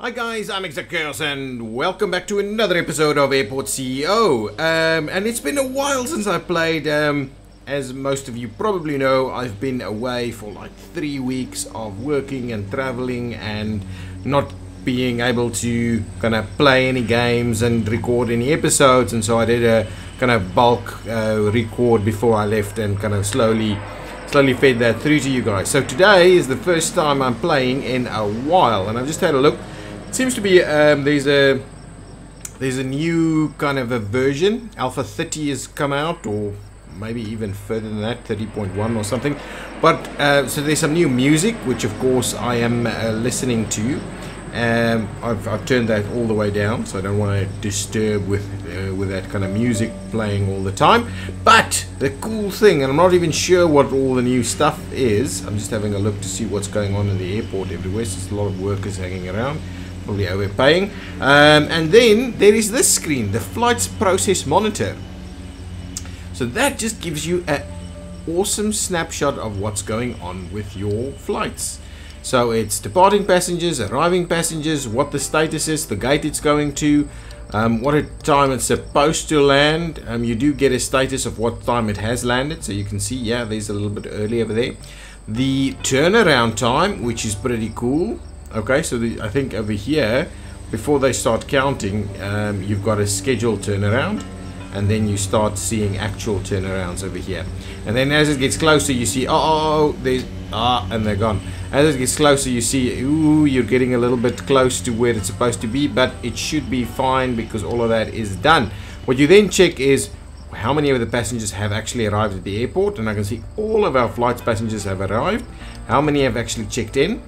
Hi guys, I'm ExactChaos and welcome back to another episode of Airport CEO. And it's been a while since I played. As most of you probably know, I've been away for like 3 weeks of working and traveling and not being able to kind of play any games and record any episodes. And so I did a kind of bulk record before I left and kind of slowly fed that through to you guys. So today is the first time I'm playing in a while, and I've just had a look. Seems to be there's a new kind of a version. Alpha 30 has come out, or maybe even further than that, 30.1 or something. But so there's some new music, which of course I am listening to. I've turned that all the way down, so I don't want to disturb with that kind of music playing all the time. But the cool thing, and I'm not even sure what all the new stuff is. I'm just having a look to see what's going on in the airport everywhere. So there's a lot of workers hanging around. Probably overpaying. And then there is this screen, the flights process monitor. So that just gives you an awesome snapshot of what's going on with your flights. So it's departing passengers, arriving passengers, what the status is, the gate it's going to, what a time it's supposed to land. You do get a status of what time it has landed, so you can see, yeah, there's a little bit early over there. The turnaround time, which is pretty cool. Okay, so I think over here, before they start counting, you've got a scheduled turnaround, and then you start seeing actual turnarounds over here. And then as it gets closer, you see, and they're gone. As it gets closer, you see, ooh, you're getting a little bit close to where it's supposed to be, but it should be fine because all of that is done. What you then check is how many of the passengers have actually arrived at the airport, and I can see all of our flight's passengers have arrived. How many have actually checked in?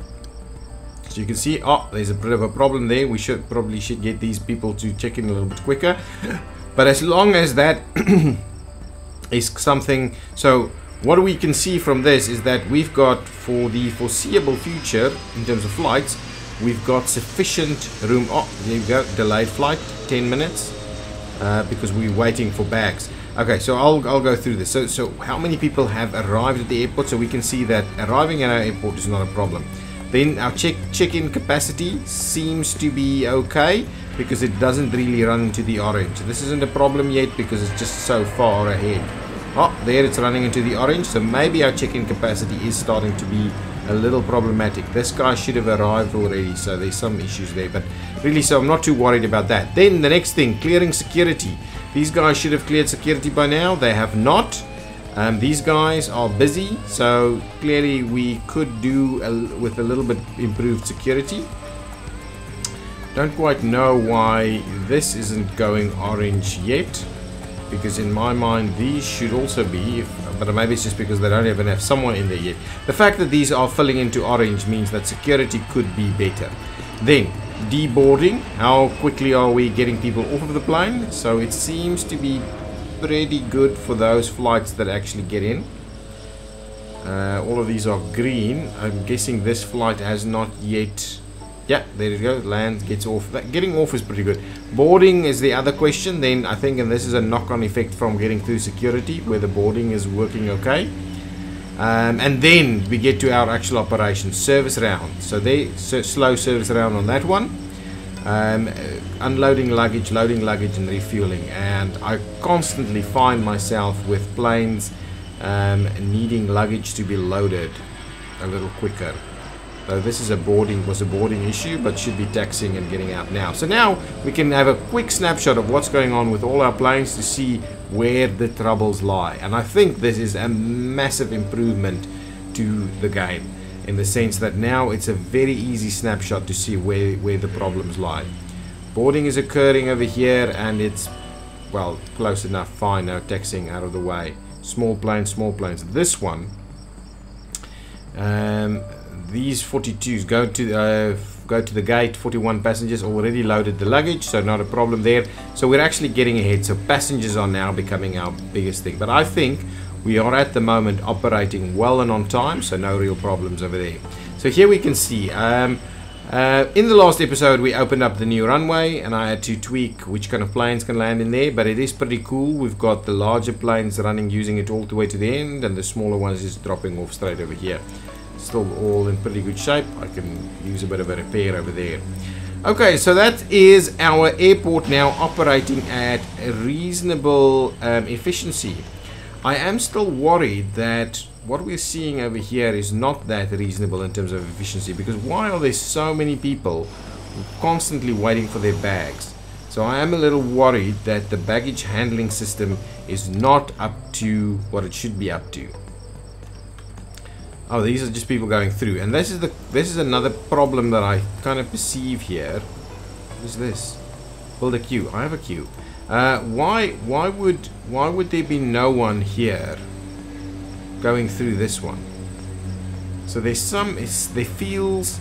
So you can see, oh, there's a bit of a problem there. We probably should get these people to check in a little bit quicker. But as long as that is something, so what we can see from this is that we've got, for the foreseeable future, in terms of flights, we've got sufficient room. Oh, there you go, delayed flight, 10 minutes, because we're waiting for bags. Okay, so I'll go through this. So how many people have arrived at the airport? So we can see that arriving at our airport is not a problem. Then our check-in capacity seems to be okay because it doesn't really run into the orange. This isn't a problem yet because it's just so far ahead. Oh, there it's running into the orange, so maybe our check-in capacity is starting to be a little problematic. This guy should have arrived already, so there's some issues there, but really, so I'm not too worried about that. Then the next thing, clearing security. These guys should have cleared security by now. They have not. These guys are busy, so clearly we could do with a little bit improved security. Don't quite know why this isn't going orange yet, because in my mind these should also be, but maybe it's just because they don't even have someone in there yet. The fact that these are filling into orange means that security could be better. Then deboarding, how quickly are we getting people off of the plane? So it seems to be pretty good for those flights that actually get in. All of these are green. I'm guessing this flight has not yet. Yeah, there you go. Lands, gets off. That getting off is pretty good. Boarding is the other question. Then I think, and this is a knock-on effect from getting through security, where the boarding is working okay. And then we get to our actual operation service round. So they slow service round on that one. Unloading luggage, loading luggage, and refueling. And I constantly find myself with planes needing luggage to be loaded a little quicker. So this is was a boarding issue, but should be taxiing and getting out now. So now we can have a quick snapshot of what's going on with all our planes to see where the troubles lie. And I think this is a massive improvement to the game, in the sense that now it's a very easy snapshot to see where the problems lie. Boarding is occurring over here, and it's, well, close enough, fine. Now taxiing out of the way. Small planes. This one, these 42s go to the gate. 41 passengers already loaded the luggage, so not a problem there. So we're actually getting ahead. So passengers are now becoming our biggest thing. But I think we are at the moment operating well and on time, so no real problems over there. So here we can see, in the last episode we opened up the new runway, and I had to tweak which kind of planes can land in there, but it is pretty cool. We've got the larger planes running, using it all the way to the end, and the smaller ones just dropping off straight over here. Still all in pretty good shape. I can use a bit of a repair over there. Okay, so that is our airport now operating at a reasonable efficiency. I am still worried that what we're seeing over here is not that reasonable in terms of efficiency, because why are there so many people constantly waiting for their bags? So I am a little worried that the baggage handling system is not up to what it should be up to. Oh, these are just people going through, and this is another problem that I kind of perceive here. What is this? Build a queue. I have a queue. Why would there be no one here going through this one? So there's some. It feels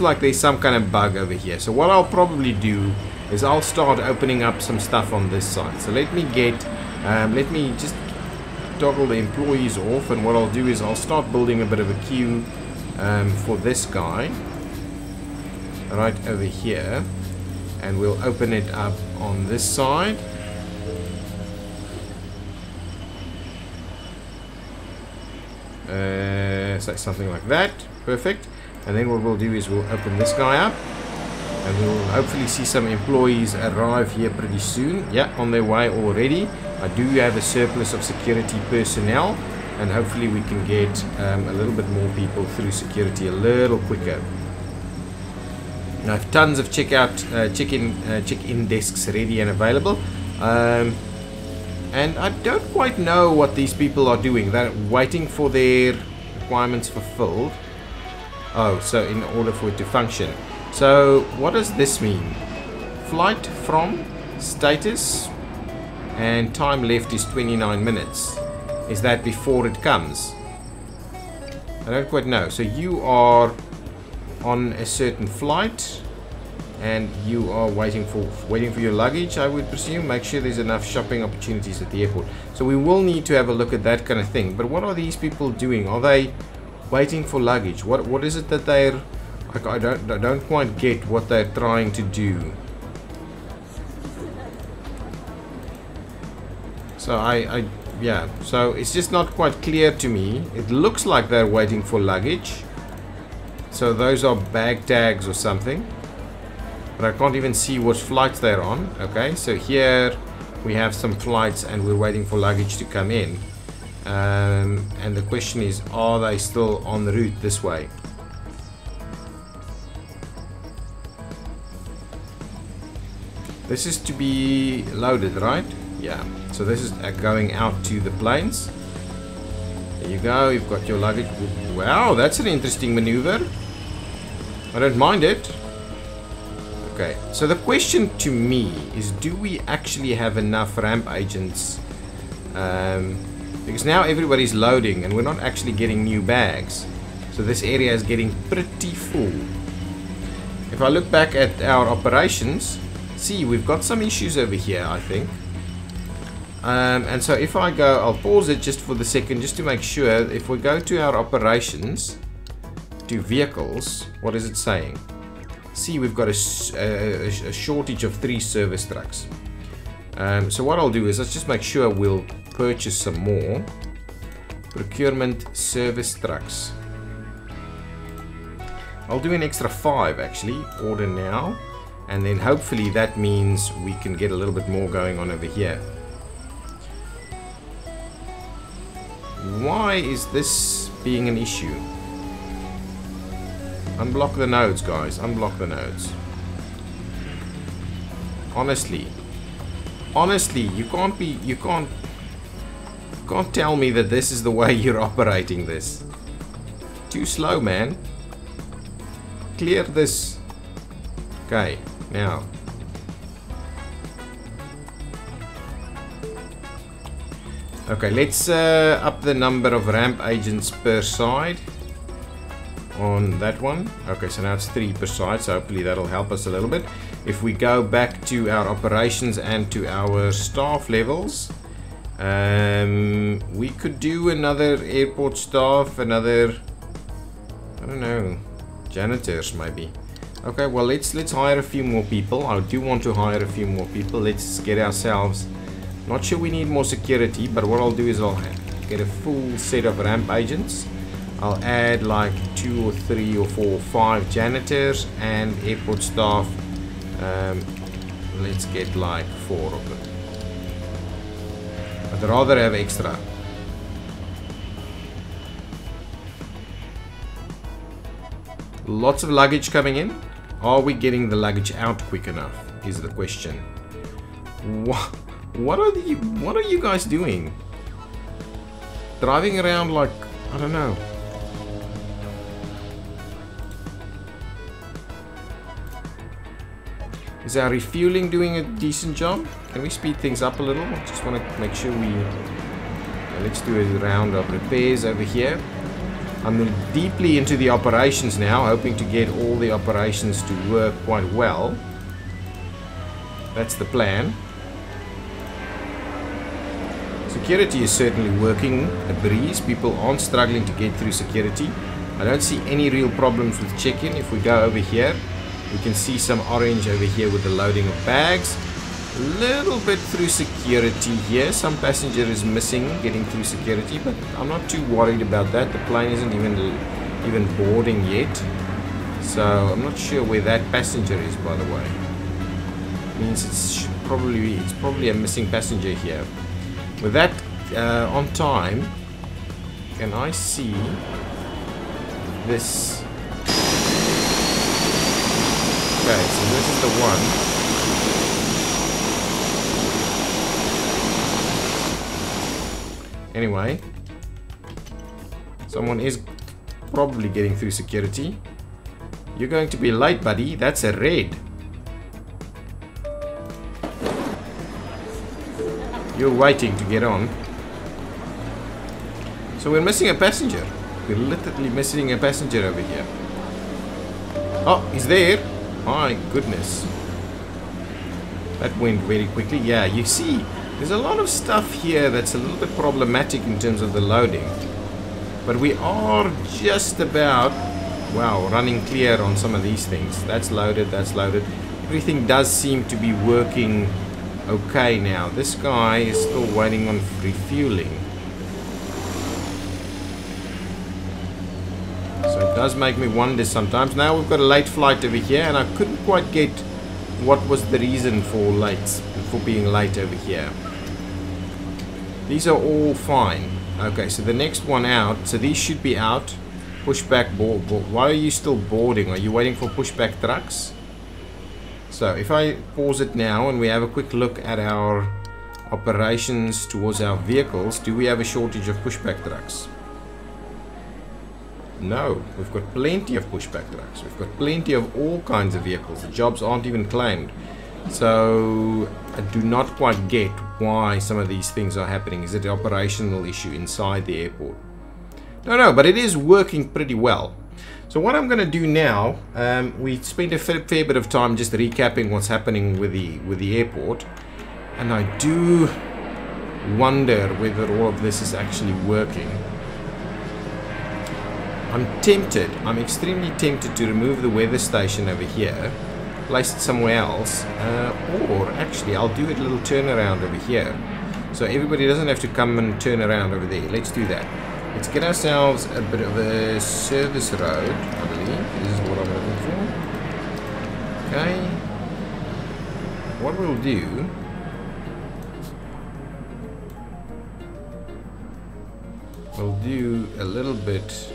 like there's some kind of bug over here. So what I'll probably do is I'll start opening up some stuff on this side. So let me get. Let me just toggle the employees off, and what I'll do is I'll start building a bit of a queue for this guy right over here, and we'll open it up on this side. So something like that, perfect. And then what we'll do is we'll open this guy up, and we'll hopefully see some employees arrive here pretty soon. Yeah, on their way already. I do have a surplus of security personnel, and hopefully we can get a little bit more people through security a little quicker. And I have tons of check-in desks ready and available, and I don't quite know what these people are doing. They're waiting for their requirements fulfilled. Oh, so in order for it to function. So what does this mean? Flight from status and time left is 29 minutes. Is that before it comes? I don't quite know. So you are on a certain flight and you are waiting for your luggage, I would presume. Make sure there's enough shopping opportunities at the airport. So we will need to have a look at that kind of thing. But what are these people doing? Are they waiting for luggage? What is it that they're... I don't quite get what they're trying to do. So yeah, so it's just not quite clear to me. It looks like they're waiting for luggage. So those are bag tags or something. But I can't even see what flights they're on. Okay, so here we have some flights and we're waiting for luggage to come in. And the question is, are they still en route this way? This is to be loaded, right? Yeah. So this is going out to the planes. There you go. You've got your luggage. Wow, that's an interesting maneuver. I don't mind it. Okay. So the question to me is, do we actually have enough ramp agents? Because now everybody's loading and we're not actually getting new bags. So this area is getting pretty full. If I look back at our operations... See, we've got some issues over here, I think. And so if I go, I'll pause it just for the second, just to make sure. If we go to our operations, to vehicles, what is it saying? See, we've got a shortage of 3 service trucks. So what I'll do is, let's just make sure we'll purchase some more. Procurement service trucks. I'll do an extra 5, actually. Order now. And then hopefully that means we can get a little bit more going on over here. Why is this being an issue? Unblock the nodes, guys. Unblock the nodes. Honestly, you can't tell me that this is the way you're operating this. Too slow, man. Clear this. Okay. Now, okay, let's up the number of ramp agents per side on that one. Okay, so now it's 3 per side, so hopefully that'll help us a little bit. If we go back to our operations and to our staff levels, we could do another airport staff, another, I don't know, janitors maybe. Okay, well let's hire a few more people. I do want to hire a few more people. Let's get ourselves, not sure we need more security, but what I'll do is I'll get a full set of ramp agents. I'll add like 2 or 3 or 4 or 5 janitors and airport staff. Let's get like 4 of them. I'd rather have extra. Lots of luggage coming in. Are we getting the luggage out quick enough is the question. What are you guys doing? Driving around like, I don't know. Is our refueling doing a decent job? Can we speed things up a little? I just want to make sure we... Let's do a round of repairs over here. I'm deeply into the operations now, hoping to get all the operations to work quite well. That's the plan. Security is certainly working a breeze. People aren't struggling to get through security. I don't see any real problems with check-in. If we go over here, we can see some orange over here with the loading of bags. A little bit through security here. Some passenger is missing getting through security, but I'm not too worried about that. The plane isn't even boarding yet. So I'm not sure where that passenger is, by the way. It means it's probably a missing passenger here. With that on time, can I see this? Okay, so this is the one. Anyway, someone is probably getting through security. You're going to be late, buddy. That's a red. You're waiting to get on. So we're missing a passenger. We're literally missing a passenger over here. Oh, he's there. My goodness, that went very quickly. Yeah, you see, there's a lot of stuff here that's a little bit problematic in terms of the loading, but we are just about, wow, running clear on some of these things. That's loaded, that's loaded. Everything does seem to be working okay now. This guy is still waiting on refueling, so it does make me wonder sometimes. Now we've got a late flight over here, and I couldn't quite get what was the reason for being late over here. These are all fine. Okay, so the next one out, so these should be out. Pushback board. Why are you still boarding? Are you waiting for pushback trucks? So if I pause it now and we have a quick look at our operations towards our vehicles, do we have a shortage of pushback trucks? No, we've got plenty of pushback trucks. We've got plenty of all kinds of vehicles. The jobs aren't even claimed. So I do not quite get why some of these things are happening. Is it an operational issue inside the airport? No, but it is working pretty well. So what I'm going to do now, we spent a fair bit of time just recapping what's happening with the airport, and I do wonder whether all of this is actually working. I'm extremely tempted to remove the weather station over here, place it somewhere else, or actually I'll do a little turnaround over here, so everybody doesn't have to come and turn around over there. Let's do that. Let's get ourselves a bit of a service road, I believe. This is what I'm looking for. Okay. What we'll do... we'll do a little bit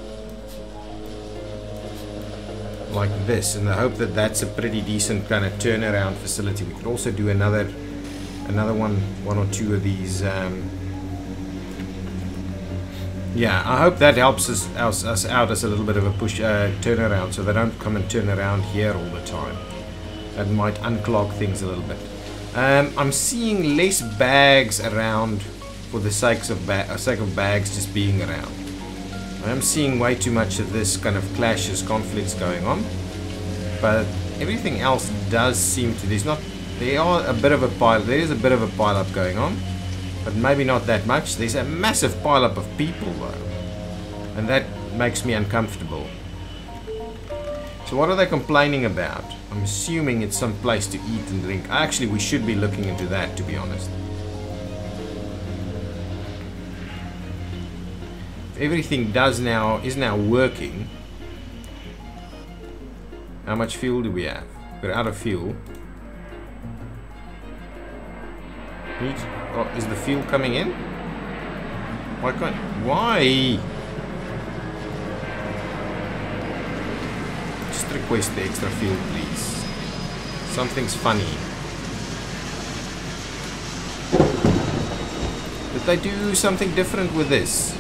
like this, in the hope that that's a pretty decent kind of turnaround facility. We could also do another one or two of these. Yeah, I hope that helps us out as a little bit of a push turnaround, so they don't come and turn around here all the time. That might unclog things a little bit. I'm seeing less bags around for the sake of bags just being around. I'm seeing way too much of this kind of clashes, conflicts going on, but everything else does seem to. There is a bit of a pile-up going on, but maybe not that much. There's a massive pile-up of people though, and that makes me uncomfortable. So what are they complaining about? I'm assuming it's some place to eat and drink. Actually, we should be looking into that, to be honest. everything does now is now working. How much fuel do we have? We're out of fuel. Oh, is the fuel coming in? Why can't? Why? Just request the extra fuel, please. Something's funny. Did I do something different with this?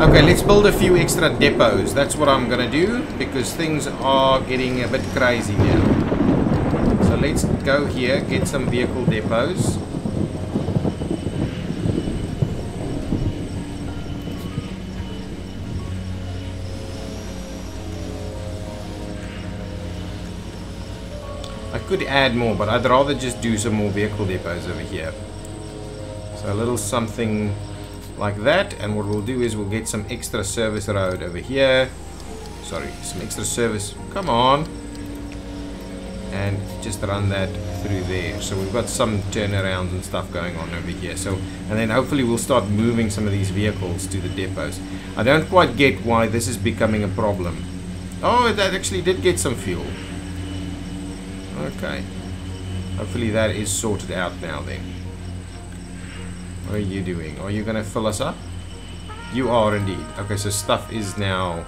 Okay, let's build a few extra depots. That's what I'm gonna do, because things are getting a bit crazy now. So let's go here, get some vehicle depots. I could add more, but I'd rather just do some more vehicle depots over here. So a little something like that, and what we'll do is we'll get some extra service road over here. Sorry, some extra service, come on, and just run that through there. So we've got some turnarounds and stuff going on over here. So, and then hopefully we'll start moving some of these vehicles to the depots. I don't quite get why this is becoming a problem. Oh, that actually did get some fuel. Okay, hopefully that is sorted out now then. What are you doing? Are you gonna fill us up? You are indeed. Okay, so stuff is now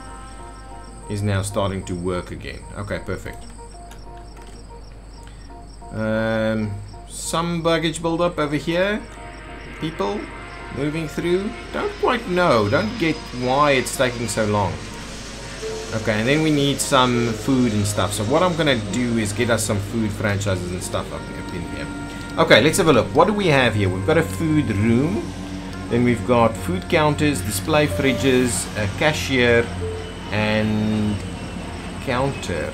starting to work again. Okay, perfect. Some baggage buildup over here. People moving through. Don't quite know. Don't get why it's taking so long. Okay, and then we need some food and stuff. So what I'm gonna do is get us some food franchises and stuff up in here. Okay, let's have a look. What do we have here? We've got a food room, then we've got food counters, display fridges, a cashier, and counter.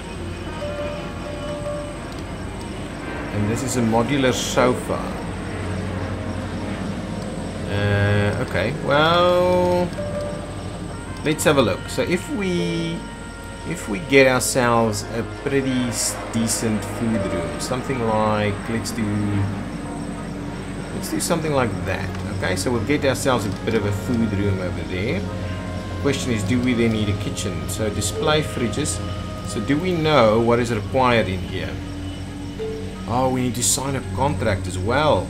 And this is a modular sofa. Okay, well, let's have a look. So if we get ourselves a pretty decent food room, something like, let's do something like that. Okay, so we'll get ourselves a bit of a food room over there. Question is, do we then need a kitchen? So display fridges. So do we know what is required in here? Oh, we need to sign a contract as well.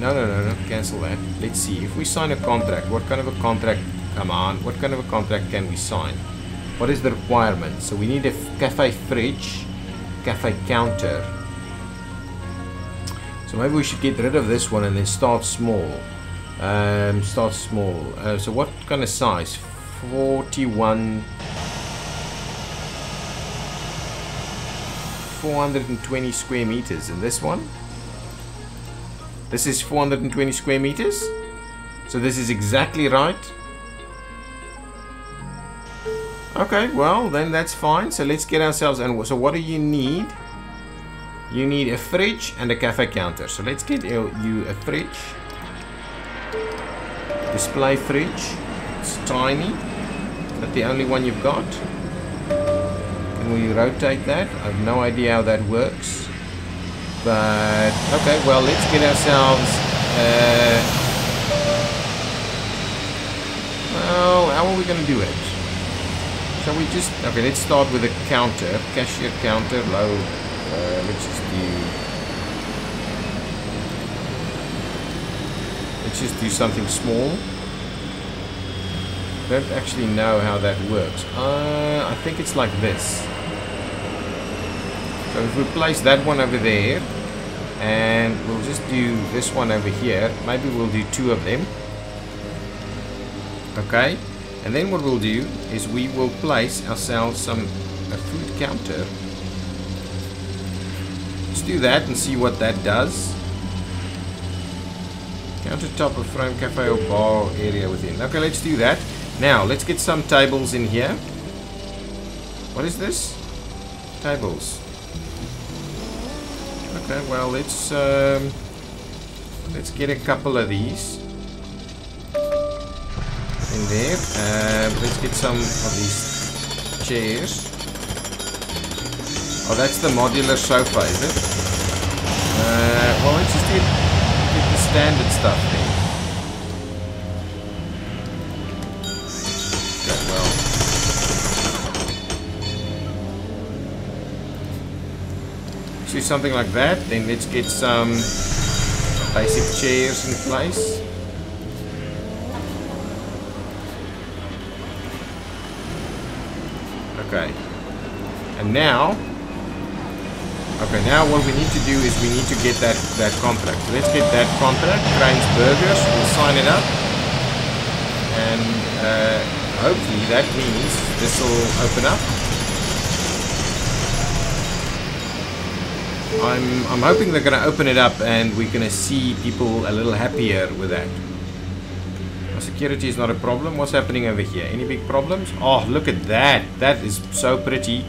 No, cancel that. Let's see, if we sign a contract, what kind of a contract, come on, what kind of a contract can we sign? What is the requirement? So we need a cafe fridge, cafe counter. So maybe we should get rid of this one and then start small. So what kind of size? 41... 420 square meters. And this one? This is 420 square meters? So this is exactly right. Okay, well, then that's fine. So let's get ourselves... And so what do you need? You need a fridge and a cafe counter. So let's get you a fridge. Display fridge. It's tiny. Is that the only one you've got? Can we rotate that? I have no idea how that works. But, okay, well, let's get ourselves... well, how are we going to do it? Shall we just... Okay, let's start with a counter. Cashier counter, low. Let's just do something small. Don't actually know how that works. I think it's like this. So if we place that one over there, and we'll just do this one over here. Maybe we'll do two of them. Okay. And then what we'll do is we will place ourselves a food counter. Let's do that and see what that does. Countertop of frame cafe or bar area within. Okay, let's do that. Now, let's get some tables in here. What is this? Tables. Okay, well, let's get a couple of these. In there. Let's get some of these chairs. Oh, that's the modular sofa, is it? Well, let's just get the standard stuff here. Okay, well. Do something like that, then let's get some basic chairs in place. Okay. And now... Okay, now what we need to do is we need to get that contract. So let's get that contract, Kranzburgers, we'll sign it up. And hopefully that means this will open up. I'm hoping they're going to open it up and we're going to see people a little happier with that. Well, security is not a problem. What's happening over here? Any big problems? Oh, look at that. That is so pretty.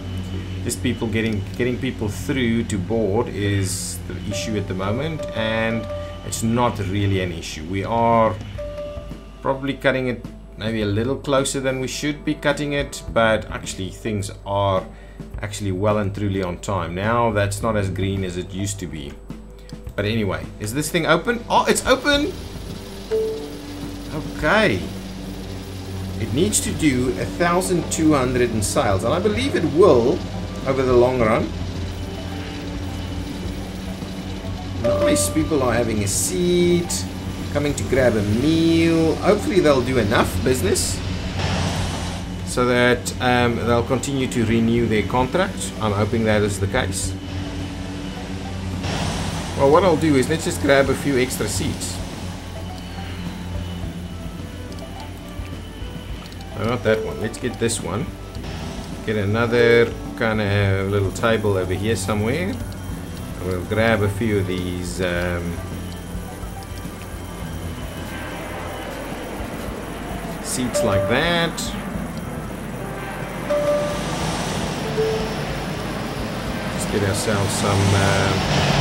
Just people getting people through to board is the issue at the moment, and it's not really an issue. We are probably cutting it maybe a little closer than we should be cutting it, but actually things are actually well and truly on time. Now that's not as green as it used to be. But anyway, is this thing open? Oh, it's open! Okay. It needs to do 1,200 in sales, and I believe it will over the long run. Nice, people are having a seat, coming to grab a meal. Hopefully they'll do enough business so that they'll continue to renew their contract. I'm hoping that is the case. Well, what I'll do is let's just grab a few extra seats. No, not that one. Let's get this one. Get another kind of little table over here somewhere. We'll grab a few of these seats like that. Let's get ourselves some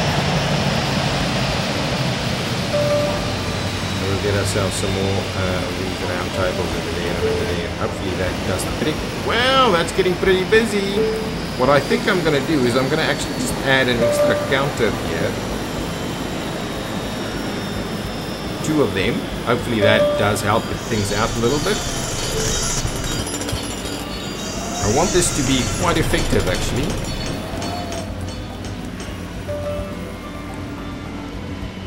we'll get ourselves some more of these round tables over there and over there. Hopefully that does the trick. Wow, that's getting pretty busy. What I think I'm going to do is I'm going to actually just add an extra counter here. Two of them. Hopefully that does help things out a little bit. I want this to be quite effective actually.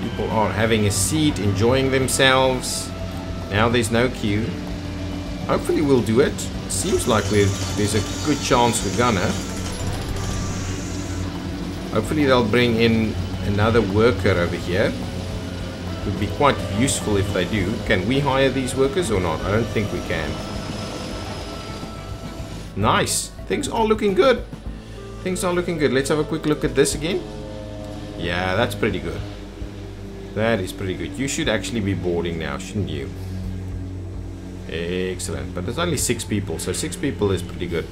People are having a seat, enjoying themselves. Now there's no queue. Hopefully we'll do it. Seems like there's a good chance we're gonna. Hopefully they'll bring in another worker over here. Would be quite useful if they do. Can we hire these workers or not? I don't think we can. Nice. Things are looking good. Things are looking good. Let's have a quick look at this again. Yeah, that's pretty good. That is pretty good. You should actually be boarding now, shouldn't you? Excellent, but there's only 6 people, so 6 people is pretty good.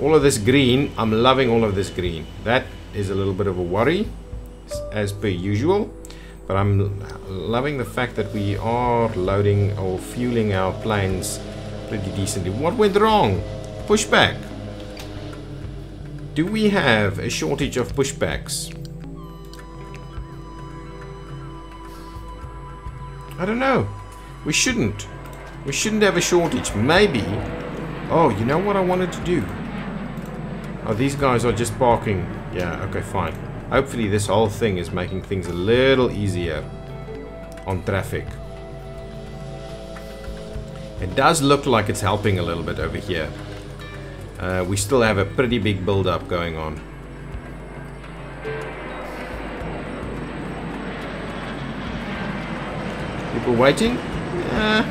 All of this green, I'm loving all of this green. That is a little bit of a worry, as per usual, but I'm loving the fact that we are loading or fueling our planes pretty decently. What went wrong? Pushback. Do we have a shortage of pushbacks? I don't know. We shouldn't. We shouldn't have a shortage. Maybe. Oh, you know what I wanted to do? Oh, these guys are just parking. Yeah, okay, fine. Hopefully this whole thing is making things a little easier on traffic. It does look like it's helping a little bit over here. We still have a pretty big build-up going on. People waiting? Yeah.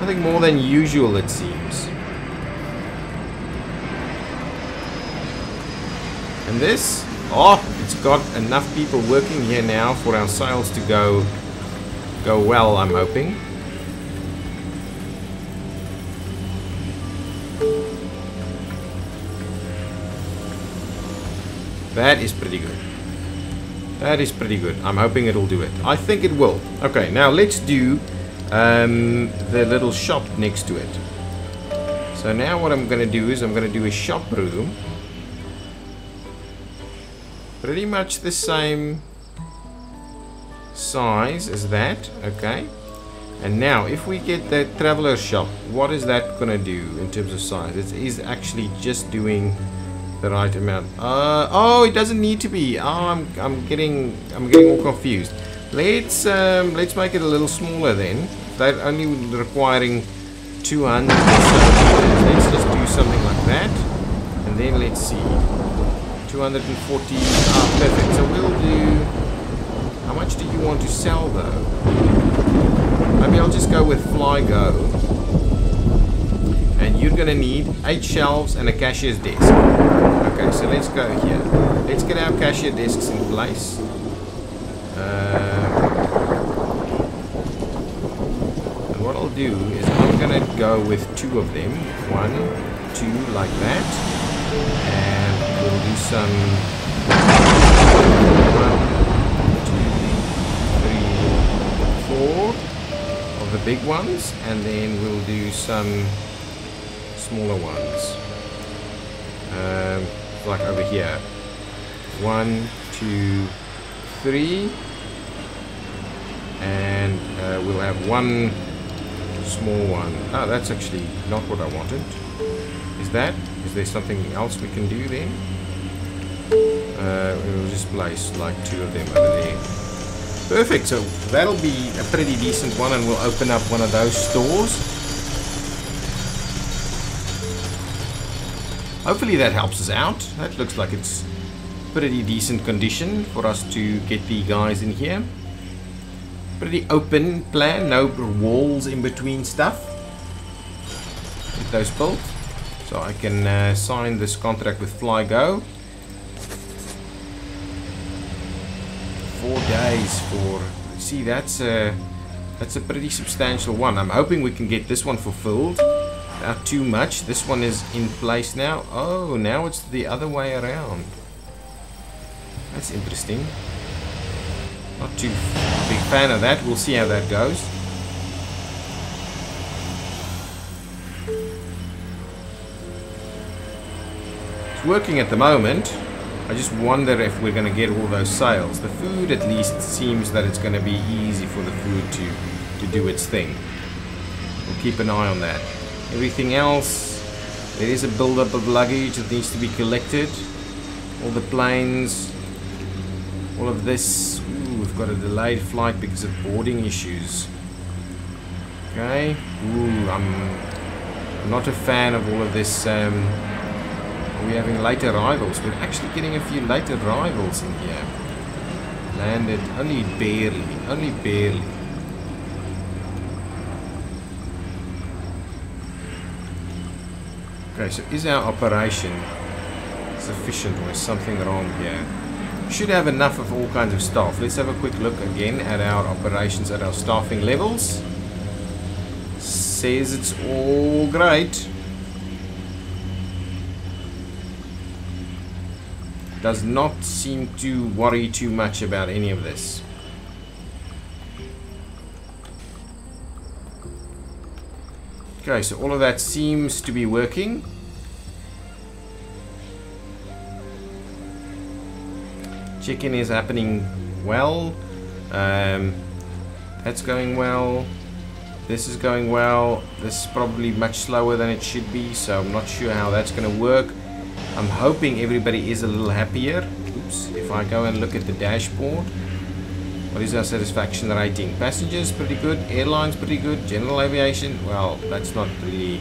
Nothing more than usual, it seems. And this? Oh, it's got enough people working here now for our sales to go well, I'm hoping. That is pretty good. That is pretty good. I'm hoping it'll do it. I think it will. Okay, now let's do... the little shop next to it. So now what I'm going to do is I'm going to do a shop room. pretty much the same size as that, okay. And now if we get that traveler shop, what is that gonna do in terms of size? It is actually just doing the right amount. Oh, it doesn't need to be. Oh, I'm getting more confused. Let's make it a little smaller then. They're only requiring 200. So let's just do something like that, and then let's see, 240. Ah, perfect. So we'll do. How much do you want to sell though? Maybe I'll just go with Flygo. And you're gonna need 8 shelves and a cashier's desk. Okay, so let's go here. Let's get our cashier desks in place. And what I'll do is I'm gonna go with 2 of them. 1, 2, like that. And we'll do some 1, 2, 3, 4 of the big ones, and then we'll do some smaller ones, like over here, 1, 2, 3, and we'll have 1 small one. Oh, that's actually not what I wanted. Is there something else we can do there? We'll just place like 2 of them over there. Perfect, so that'll be a pretty decent one, and we'll open up one of those stores. Hopefully that helps us out. That looks like it's pretty decent condition for us to get the guys in here. Pretty open plan, no walls in between stuff. Get those built. So I can sign this contract with Flygo. 4 days for... See, that's a pretty substantial one. I'm hoping we can get this one fulfilled. Not too much. This one is in place now. Oh, now it's the other way around. That's interesting. Not too big fan of that. We'll see how that goes. It's working at the moment. I just wonder if we're going to get all those sales. The food, at least, seems that it's going to be easy for the food to do its thing. We'll keep an eye on that. Everything else, there is a build-up of luggage that needs to be collected. All the planes, all of this. Ooh, we've got a delayed flight because of boarding issues. Okay. Ooh, I'm not a fan of all of this. We're having late arrivals. We're actually getting a few late arrivals in here. Landed only barely, only barely. Okay, so is our operation sufficient, or is something wrong here? Should have enough of all kinds of staff. Let's have a quick look again at our operations, at our staffing levels. Says it's all great. Does not seem to worry too much about any of this. Okay, so all of that seems to be working. Check-in is happening well. That's going well. This is going well. This is probably much slower than it should be, so I'm not sure how that's going to work. I'm hoping everybody is a little happier. Oops, if I go and look at the dashboard. What is our satisfaction rating? Passengers, pretty good. Airlines, pretty good. General aviation, well, that's not really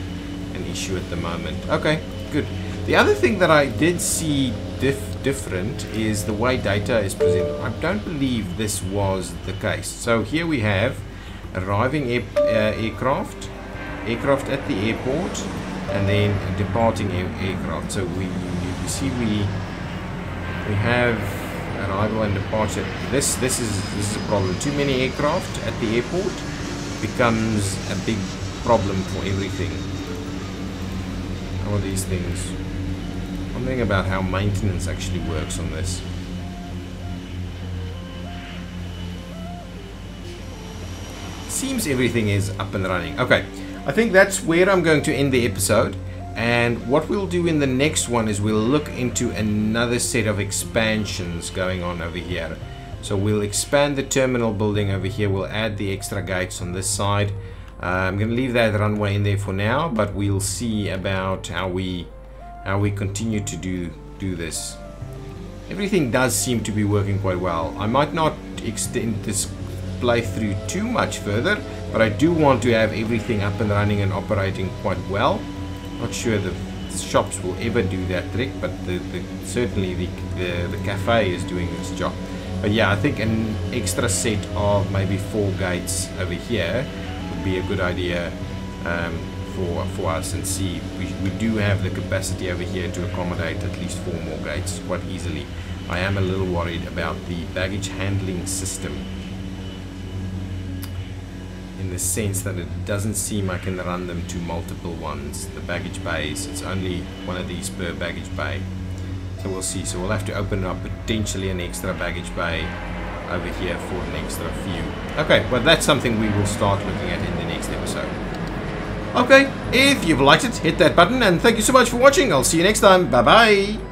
an issue at the moment. Okay, good. The other thing that I did see different is the way data is presented. I don't believe this was the case. So here we have arriving aircraft at the airport, and then departing aircraft. So you see we have arrival and departure. This is a problem. Too many aircraft at the airport becomes a big problem for everything. All these things. I'm thinking about how maintenance actually works on this. Seems everything is up and running. Okay, I think that's where I'm going to end the episode. And what we'll do in the next one is we'll look into another set of expansions going on over here. So we'll expand the terminal building over here. We'll add the extra gates on this side. I'm going to leave that runway in there for now, but we'll see about how we continue to do this. Everything does seem to be working quite well. I might not extend this playthrough too much further, but I do want to have everything up and running and operating quite well. Not sure the shops will ever do that trick, but certainly the cafe is doing its job. But yeah, I think an extra set of maybe 4 gates over here would be a good idea for us, and see, we do have the capacity over here to accommodate at least 4 more gates quite easily. I am a little worried about the baggage handling system, in the sense that it doesn't seem I can run them to multiple ones. The baggage bays, it's only one of these per baggage bay. So we'll see. So we'll have to open up potentially an extra baggage bay over here for an extra few. Okay, well that's something we will start looking at in the next episode. Okay, if you've liked it, hit that button, and thank you so much for watching. I'll see you next time. Bye-bye.